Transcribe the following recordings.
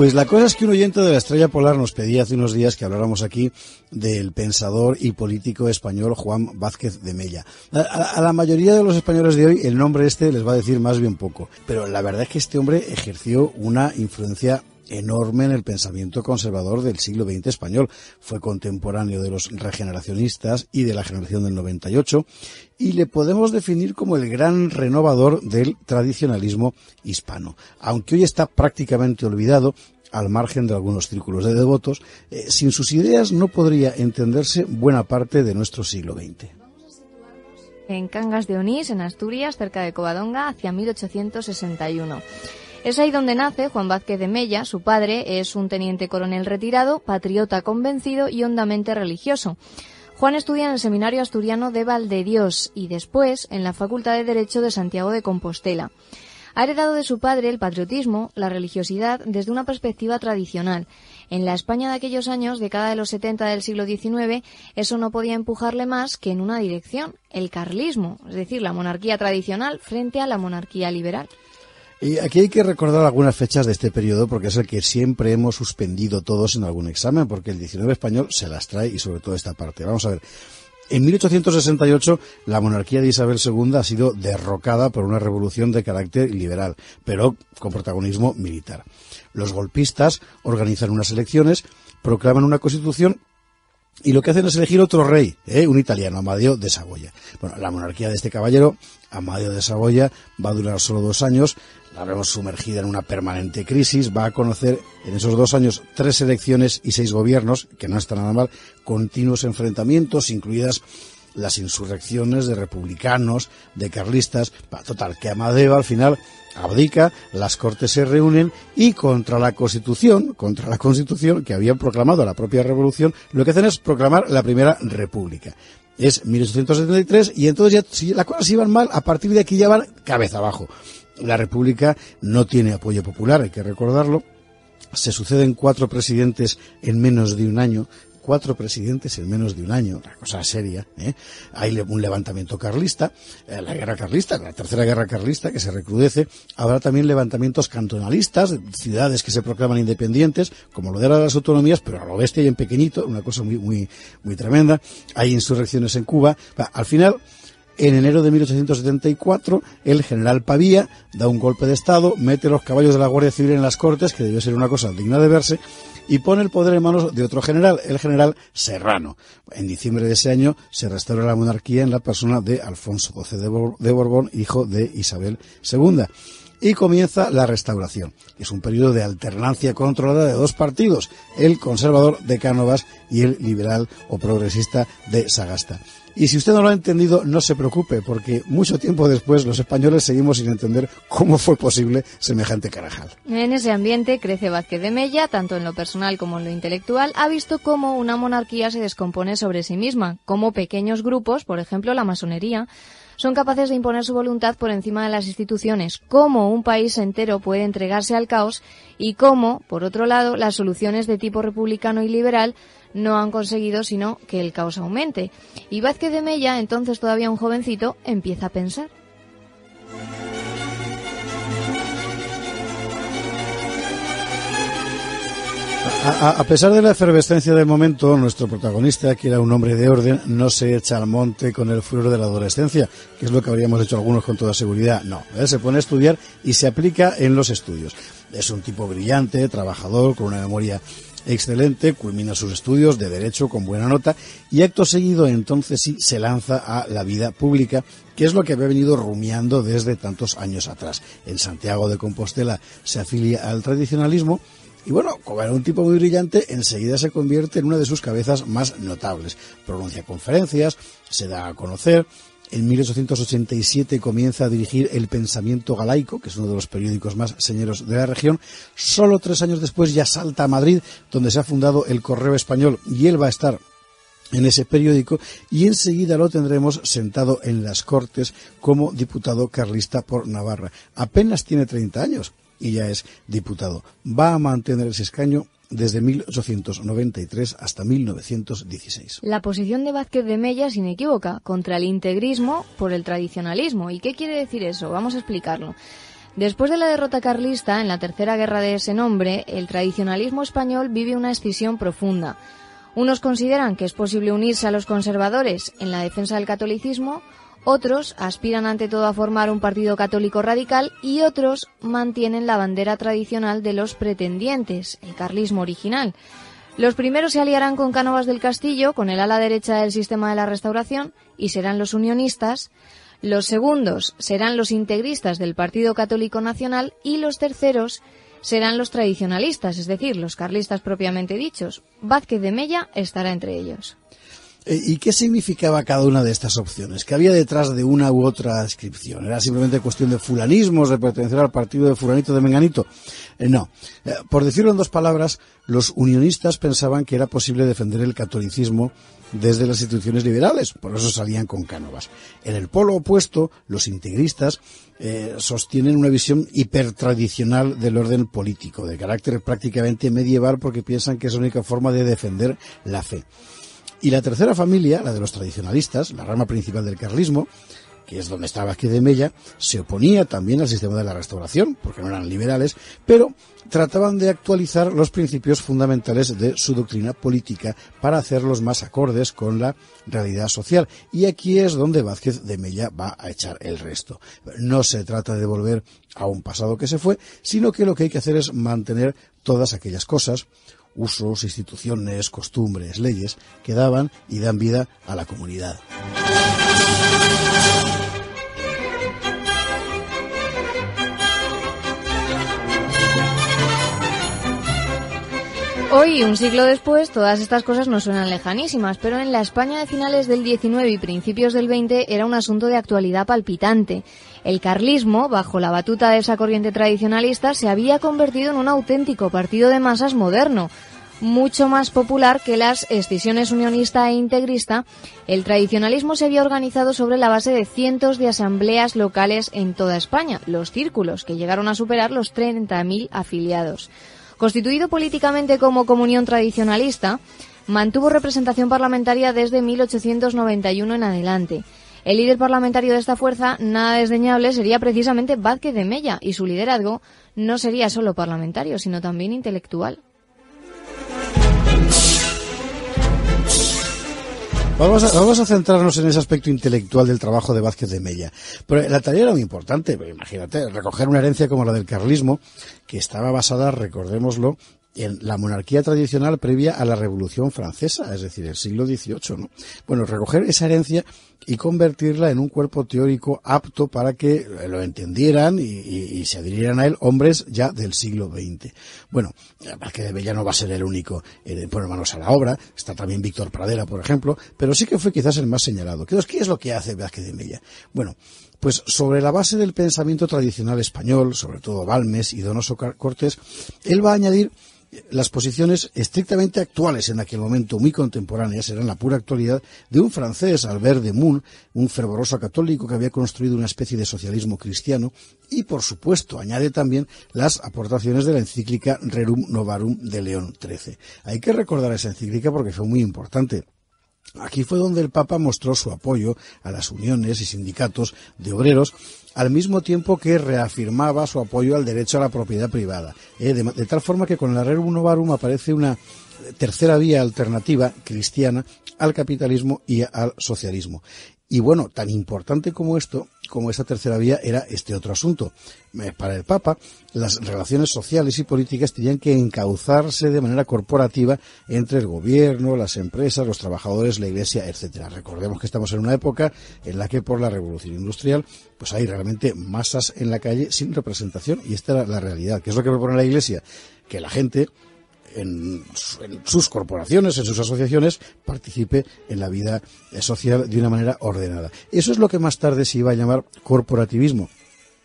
Pues la cosa es que un oyente de La Estrella Polar nos pedía hace unos días que habláramos aquí del pensador y político español Juan Vázquez de Mella. A la mayoría de los españoles de hoy el nombre este les va a decir más bien poco, pero la verdad es que este hombre ejerció una influencia enorme en el pensamiento conservador del siglo XX español. Fue contemporáneo de los regeneracionistas y de la generación del 98 y le podemos definir como el gran renovador del tradicionalismo hispano. Aunque hoy está prácticamente olvidado, al margen de algunos círculos de devotos, sin sus ideas no podría entenderse buena parte de nuestro siglo XX. En Cangas de Onís, en Asturias, cerca de Covadonga, hacia 1861. Es ahí donde nace Juan Vázquez de Mella. Su padre es un teniente coronel retirado, patriota convencido y hondamente religioso. Juan estudia en el Seminario Asturiano de Valdedios y después en la Facultad de Derecho de Santiago de Compostela. Ha heredado de su padre el patriotismo, la religiosidad, desde una perspectiva tradicional. En la España de aquellos años, década de los 70 del siglo XIX, eso no podía empujarle más que en una dirección, el carlismo, es decir, la monarquía tradicional frente a la monarquía liberal. Y aquí hay que recordar algunas fechas de este periodo porque es el que siempre hemos suspendido todos en algún examen, porque el 19 español se las trae y sobre todo esta parte. Vamos a ver. En 1868 la monarquía de Isabel II ha sido derrocada por una revolución de carácter liberal, pero con protagonismo militar. Los golpistas organizan unas elecciones, proclaman una constitución y lo que hacen es elegir otro rey, un italiano, Amadeo de Saboya. Bueno, la monarquía de este caballero, Amadeo de Saboya, va a durar solo 2 años, la vemos sumergida en una permanente crisis, va a conocer en esos 2 años 3 elecciones y 6 gobiernos, que no está nada mal, continuos enfrentamientos, incluidas las insurrecciones de republicanos, de carlistas. Total, que Amadeo al final abdica, las cortes se reúnen y contra la constitución que habían proclamado la propia revolución, lo que hacen es proclamar la primera república. Es 1873 y entonces ya, si las cosas iban mal, a partir de aquí ya van cabeza abajo. La república no tiene apoyo popular, hay que recordarlo. Se suceden 4 presidentes en menos de un año. 4 presidentes en menos de un año, una cosa seria, ¿eh? Hay un levantamiento carlista, la guerra carlista, la tercera guerra carlista, que se recrudece. Habrá también levantamientos cantonalistas, ciudades que se proclaman independientes, como lo de las autonomías, pero a lo bestia y en pequeñito, una cosa muy, muy, muy tremenda. Hay insurrecciones en Cuba. Al final, en enero de 1874, el general Pavía da un golpe de Estado, mete los caballos de la Guardia Civil en las Cortes, que debió ser una cosa digna de verse, y pone el poder en manos de otro general, el general Serrano. En diciembre de ese año se restaura la monarquía en la persona de Alfonso XII de Borbón, hijo de Isabel II. Y comienza la restauración. Es un periodo de alternancia controlada de 2 partidos, el conservador de Cánovas y el liberal o progresista de Sagasta. Y si usted no lo ha entendido, no se preocupe, porque mucho tiempo después los españoles seguimos sin entender cómo fue posible semejante carajal. En ese ambiente crece Vázquez de Mella, tanto en lo personal como en lo intelectual. Ha visto cómo una monarquía se descompone sobre sí misma, cómo pequeños grupos, por ejemplo la masonería, son capaces de imponer su voluntad por encima de las instituciones, cómo un país entero puede entregarse al caos y cómo, por otro lado, las soluciones de tipo republicano y liberal no han conseguido sino que el caos aumente. Y Vázquez de Mella, entonces todavía un jovencito, empieza a pensar. A pesar de la efervescencia del momento, nuestro protagonista, que era un hombre de orden, no se echa al monte con el furor de la adolescencia, que es lo que habríamos hecho algunos con toda seguridad. No, él se pone a estudiar y se aplica en los estudios. Es un tipo brillante, trabajador, con una memoria excelente, culmina sus estudios de Derecho con buena nota y acto seguido entonces sí se lanza a la vida pública, que es lo que había venido rumiando desde tantos años atrás. En Santiago de Compostela se afilia al tradicionalismo y bueno, como era un tipo muy brillante, enseguida se convierte en una de sus cabezas más notables. Pronuncia conferencias, se da a conocer. En 1887 comienza a dirigir el Pensamiento Galaico, que es uno de los periódicos más señeros de la región. Solo 3 años después ya salta a Madrid, donde se ha fundado el Correo Español, y él va a estar en ese periódico, y enseguida lo tendremos sentado en las Cortes como diputado carlista por Navarra. Apenas tiene 30 años y ya es diputado. Va a mantener ese escaño desde 1893 hasta 1916. La posición de Vázquez de Mella es inequívoca, contra el integrismo por el tradicionalismo. ¿Y qué quiere decir eso? Vamos a explicarlo. Después de la derrota carlista, en la tercera guerra de ese nombre, el tradicionalismo español vive una escisión profunda. Unos consideran que es posible unirse a los conservadores en la defensa del catolicismo, otros aspiran ante todo a formar un partido católico radical y otros mantienen la bandera tradicional de los pretendientes, el carlismo original. Los primeros se aliarán con Cánovas del Castillo, con el ala derecha del sistema de la Restauración, y serán los unionistas. Los segundos serán los integristas del Partido Católico Nacional y los terceros serán los tradicionalistas, es decir, los carlistas propiamente dichos. Vázquez de Mella estará entre ellos. ¿Y qué significaba cada una de estas opciones? ¿Qué había detrás de una u otra inscripción? ¿Era simplemente cuestión de fulanismos, de pertenecer al partido de fulanito de menganito? No. Por decirlo en dos palabras, los unionistas pensaban que era posible defender el catolicismo desde las instituciones liberales, por eso salían con Cánovas. En el polo opuesto, los integristas sostienen una visión hipertradicional del orden político, de carácter prácticamente medieval, porque piensan que es la única forma de defender la fe. Y la tercera familia, la de los tradicionalistas, la rama principal del carlismo, que es donde estaba Vázquez de Mella, se oponía también al sistema de la Restauración, porque no eran liberales, pero trataban de actualizar los principios fundamentales de su doctrina política para hacerlos más acordes con la realidad social. Y aquí es donde Vázquez de Mella va a echar el resto. No se trata de volver a un pasado que se fue, sino que lo que hay que hacer es mantener todas aquellas cosas, usos, instituciones, costumbres, leyes, que daban y dan vida a la comunidad. Hoy, un siglo después, todas estas cosas nos suenan lejanísimas, pero en la España de finales del XIX y principios del XX era un asunto de actualidad palpitante. El carlismo, bajo la batuta de esa corriente tradicionalista, se había convertido en un auténtico partido de masas moderno, mucho más popular que las escisiones unionista e integrista. El tradicionalismo se había organizado sobre la base de cientos de asambleas locales en toda España, los círculos, que llegaron a superar los 30.000 afiliados. Constituido políticamente como Comunión Tradicionalista, mantuvo representación parlamentaria desde 1891 en adelante. El líder parlamentario de esta fuerza, nada desdeñable, sería precisamente Vázquez de Mella, y su liderazgo no sería solo parlamentario, sino también intelectual. Vamos a centrarnos en ese aspecto intelectual del trabajo de Vázquez de Mella. Pero la tarea era muy importante, imagínate, recoger una herencia como la del carlismo, que estaba basada, recordémoslo, en la monarquía tradicional previa a la Revolución Francesa, es decir, el siglo XVIII, ¿no? Bueno, recoger esa herencia y convertirla en un cuerpo teórico apto para que lo entendieran y se adhirieran a él hombres ya del siglo XX. Bueno, Vázquez de Mella no va a ser el único en poner manos a la obra, está también Víctor Pradera, por ejemplo, pero sí que fue quizás el más señalado. ¿Qué es lo que hace Vázquez de Mella? Bueno, pues sobre la base del pensamiento tradicional español, sobre todo Balmes y Donoso Cortés, él va a añadir las posiciones estrictamente actuales en aquel momento, muy contemporáneas, eran la pura actualidad de un francés, Albert de Mun, un fervoroso católico que había construido una especie de socialismo cristiano, y por supuesto añade también las aportaciones de la encíclica Rerum Novarum de León XIII. Hay que recordar esa encíclica porque fue muy importante. Aquí fue donde el Papa mostró su apoyo a las uniones y sindicatos de obreros, al mismo tiempo que reafirmaba su apoyo al derecho a la propiedad privada. De tal forma que con la Rerum Novarum aparece una tercera vía alternativa cristiana al capitalismo y al socialismo. Y bueno, tan importante como esto, como esta tercera vía, era este otro asunto. Para el Papa, las relaciones sociales y políticas tenían que encauzarse de manera corporativa entre el gobierno, las empresas, los trabajadores, la Iglesia, etcétera. Recordemos que estamos en una época en la que por la Revolución Industrial pues hay realmente masas en la calle sin representación, y esta era la realidad. ¿Qué es lo que propone la Iglesia? Que la gente en sus corporaciones, en sus asociaciones, participe en la vida social de una manera ordenada. Eso es lo que más tarde se iba a llamar corporativismo.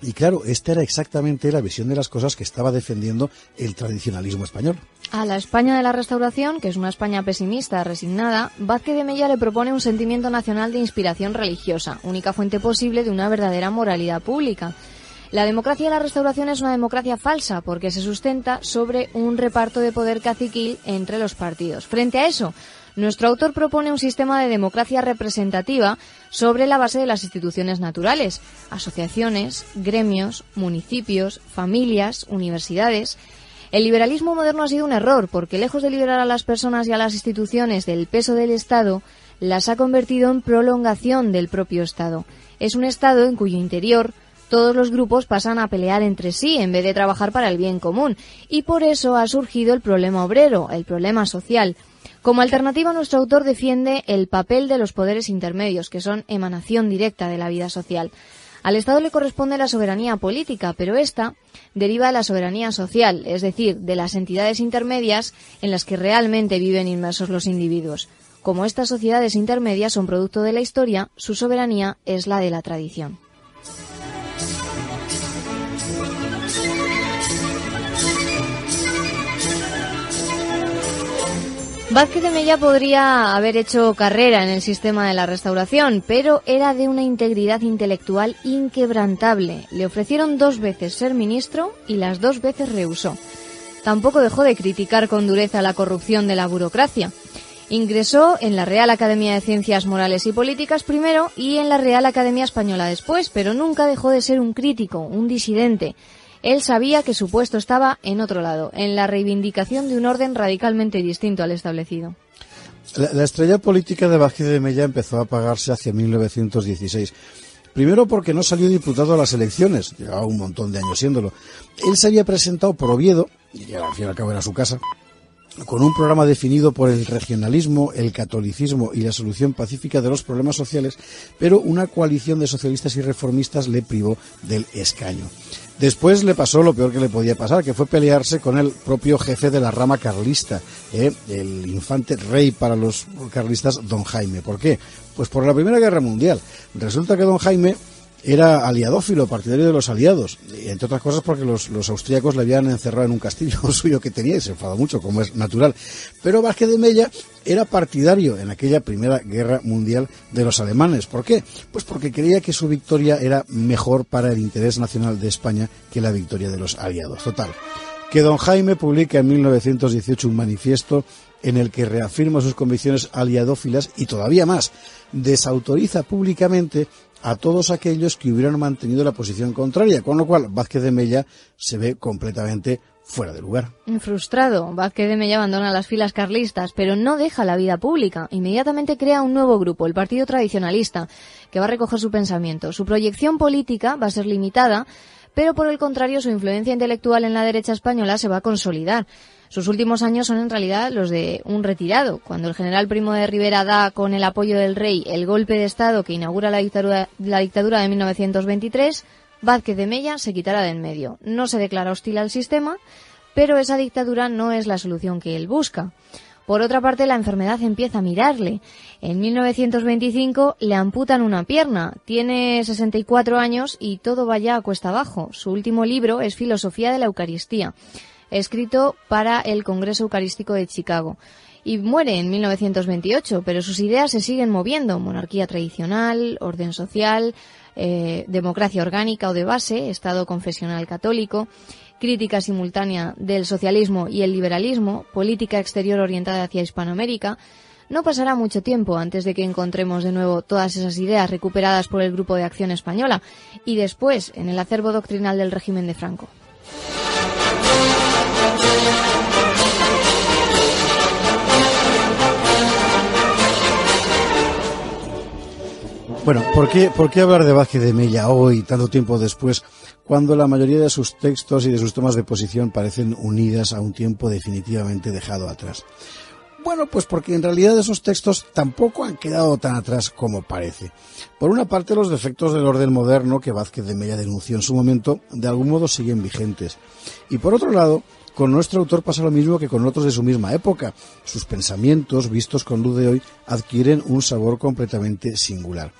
Y claro, esta era exactamente la visión de las cosas que estaba defendiendo el tradicionalismo español. A la España de la Restauración, que es una España pesimista, resignada, Vázquez de Mella le propone un sentimiento nacional de inspiración religiosa, única fuente posible de una verdadera moralidad pública. La democracia de la Restauración es una democracia falsa porque se sustenta sobre un reparto de poder caciquil entre los partidos. Frente a eso, Nuestro autor propone un sistema de democracia representativa sobre la base de las instituciones naturales, asociaciones, gremios, municipios, familias, universidades. El liberalismo moderno ha sido un error porque, lejos de liberar a las personas y a las instituciones del peso del Estado, las ha convertido en prolongación del propio Estado. Es un Estado en cuyo interior todos los grupos pasan a pelear entre sí en vez de trabajar para el bien común, y por eso ha surgido el problema obrero, el problema social. Como alternativa, nuestro autor defiende el papel de los poderes intermedios, que son emanación directa de la vida social. Al Estado le corresponde la soberanía política, pero esta deriva de la soberanía social, es decir, de las entidades intermedias en las que realmente viven inmersos los individuos. Como estas sociedades intermedias son producto de la historia, su soberanía es la de la tradición. Vázquez de Mella podría haber hecho carrera en el sistema de la Restauración, pero era de una integridad intelectual inquebrantable. Le ofrecieron 2 veces ser ministro y las 2 veces rehusó. Tampoco dejó de criticar con dureza la corrupción de la burocracia. Ingresó en la Real Academia de Ciencias Morales y Políticas primero y en la Real Academia Española después, pero nunca dejó de ser un crítico, un disidente. Él sabía que su puesto estaba en otro lado, en la reivindicación de un orden radicalmente distinto al establecido. La estrella política de Vázquez de Mella empezó a apagarse hacia 1916. Primero porque no salió diputado a las elecciones, llevaba un montón de años siéndolo. Él se había presentado por Oviedo, y al fin y al cabo era su casa, con un programa definido por el regionalismo, el catolicismo y la solución pacífica de los problemas sociales, pero una coalición de socialistas y reformistas le privó del escaño. Después le pasó lo peor que le podía pasar, que fue pelearse con el propio jefe de la rama carlista, el infante rey para los carlistas, don Jaime. ¿Por qué? Pues por la Primera Guerra Mundial. Resulta que don Jaime era aliadófilo, partidario de los aliados, entre otras cosas porque los austríacos le habían encerrado en un castillo suyo que tenía y se enfadó mucho, como es natural. Pero Vázquez de Mella era partidario en aquella Primera Guerra Mundial de los alemanes. ¿Por qué? Pues porque creía que su victoria era mejor para el interés nacional de España que la victoria de los aliados. Total, que don Jaime publica en 1918 un manifiesto en el que reafirma sus convicciones aliadófilas y todavía más, desautoriza públicamente a todos aquellos que hubieran mantenido la posición contraria, con lo cual Vázquez de Mella se ve completamente fuera de lugar. Frustrado, Vázquez de Mella abandona las filas carlistas, pero no deja la vida pública. Inmediatamente crea un nuevo grupo, el Partido Tradicionalista, que va a recoger su pensamiento. Su proyección política va a ser limitada, pero por el contrario su influencia intelectual en la derecha española se va a consolidar. Sus últimos años son en realidad los de un retirado. Cuando el general Primo de Rivera da, con el apoyo del rey, el golpe de Estado que inaugura la dictadura de 1923, Vázquez de Mella se quitará de en medio. No se declara hostil al sistema, pero esa dictadura no es la solución que él busca. Por otra parte, la enfermedad empieza a mirarle. En 1925 le amputan una pierna, tiene 64 años y todo va ya a cuesta abajo. Su último libro es Filosofía de la Eucaristía, escrito para el Congreso Eucarístico de Chicago, y muere en 1928, pero sus ideas se siguen moviendo: monarquía tradicional, orden social, democracia orgánica o de base, Estado confesional católico, crítica simultánea del socialismo y el liberalismo, política exterior orientada hacia Hispanoamérica. No pasará mucho tiempo antes de que encontremos de nuevo todas esas ideas recuperadas por el Grupo de Acción Española y después en el acervo doctrinal del régimen de Franco. Bueno, ¿por qué hablar de Vázquez de Mella hoy, tanto tiempo después, cuando la mayoría de sus textos y de sus tomas de posición parecen unidas a un tiempo definitivamente dejado atrás? Bueno, pues porque en realidad esos textos tampoco han quedado tan atrás como parece. Por una parte, los defectos del orden moderno que Vázquez de Mella denunció en su momento, de algún modo siguen vigentes. Y por otro lado, con nuestro autor pasa lo mismo que con otros de su misma época. Sus pensamientos, vistos con luz de hoy, adquieren un sabor completamente singular.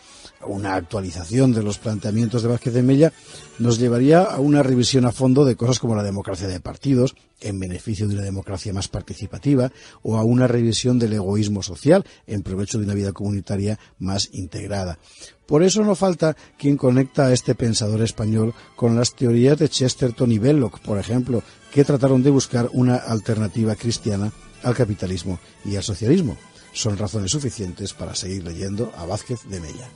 Una actualización de los planteamientos de Vázquez de Mella nos llevaría a una revisión a fondo de cosas como la democracia de partidos, en beneficio de una democracia más participativa, o a una revisión del egoísmo social, en provecho de una vida comunitaria más integrada. Por eso no falta quien conecta a este pensador español con las teorías de Chesterton y Belloc, por ejemplo, que trataron de buscar una alternativa cristiana al capitalismo y al socialismo. son razones suficientes para seguir leyendo a Vázquez de Mella.